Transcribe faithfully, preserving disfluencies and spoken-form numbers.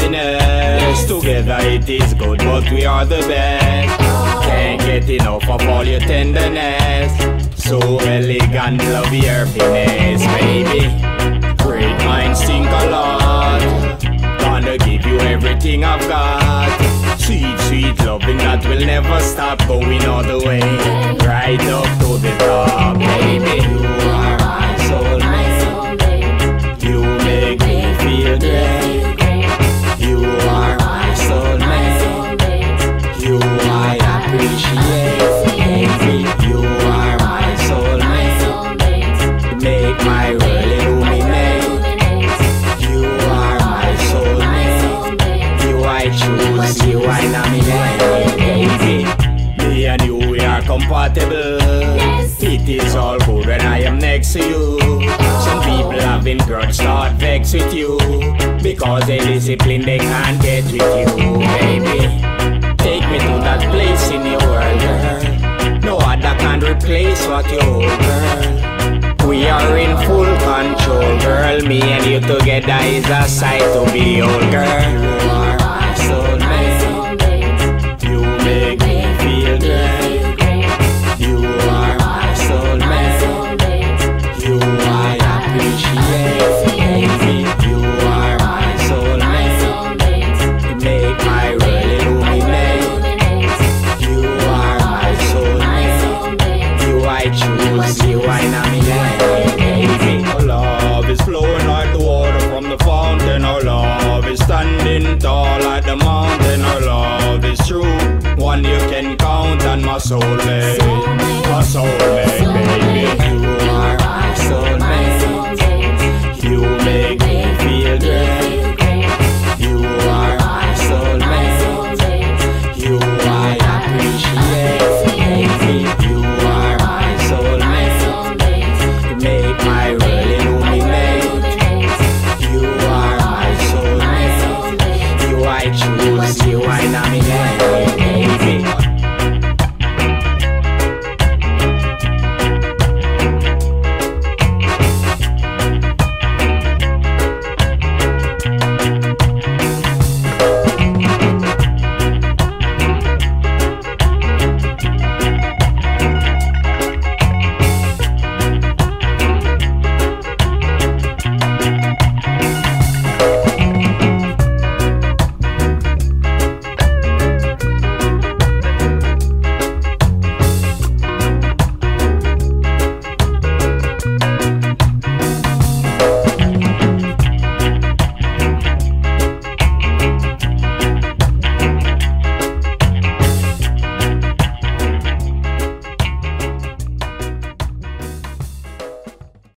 happiness. Together it is good, but we are the best. Can't get enough of all your tenderness. So elegant, love your happiness, baby. Great minds think a lot. Gonna give you everything I've got. Sweet, sweet loving that will never stop. Going all the way, right up to the top, baby. You are my soulmate. You make me feel great. You are my soulmate. You I appreciate. You are my soulmate. Make my world illuminate. You are my soulmate. You I choose, you I nominate. Me and you, we are compatible. It is all good when I am next to you. Some people having grudge start vex with you, because they discipline they can't get with you, baby. Take me to that place in your world, girl. No other can replace what you hold, girl. We are in full control, girl. Me and you together is a sight to behold, girl. You are my soulmate. You make me feel great. You are my soulmate. You I appreciate. Tall like the mountain, our love is true. One you can count on, my soulmate, my soulmate, baby. You are my soulmate. You make me feel great. You are my soulmate. You I appreciate. You are my soulmate. Make my world illuminate. You I choose, you I nominate.